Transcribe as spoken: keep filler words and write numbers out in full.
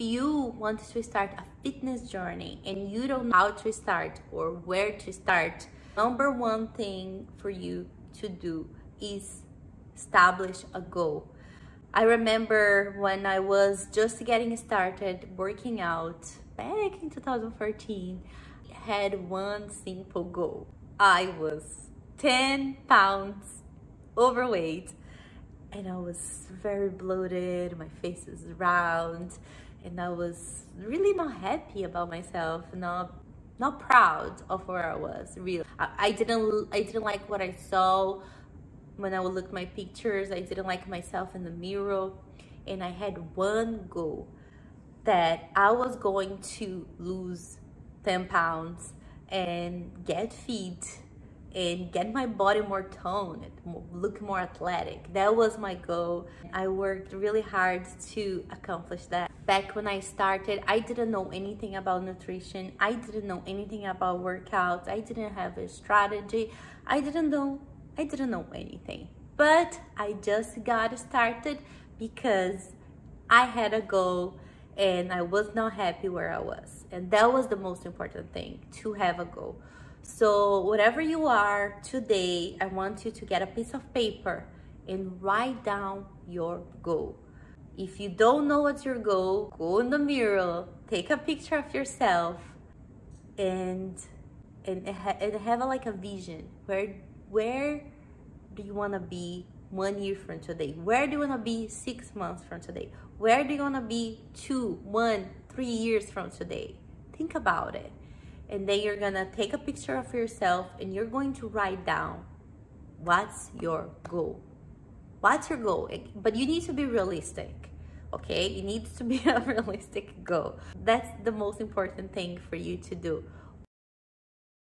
If you want to start a fitness journey and you don't know how to start or where to start, number one thing for you to do is establish a goal. I remember when I was just getting started working out back in two thousand fourteen, I had one simple goal. I was ten pounds overweight and I was very bloated, my face was round, and I was really not happy about myself, not not proud of where I was. Really, I, I didn't I didn't like what I saw when I would look at my pictures. I didn't like myself in the mirror, and I had one goal that I was going to lose ten pounds and get fit and get my body more toned, look more athletic. That was my goal. I worked really hard to accomplish that. Back when I started, I didn't know anything about nutrition. I didn't know anything about workouts. I didn't have a strategy. I didn't know, I didn't know anything. But I just got started because I had a goal and I was not happy where I was. And that was the most important thing, to have a goal. So whatever you are today, I want you to get a piece of paper and write down your goal. If you don't know what's your goal, go in the mirror, take a picture of yourself, and and, and have a, like a vision. Where, where do you want to be one year from today? Where do you want to be six months from today? Where do you want to be two, one, three years from today? Think about it. And then you're gonna take a picture of yourself and you're going to write down what's your goal. What's your goal? But you need to be realistic, okay? It needs to be a realistic goal. That's the most important thing for you to do.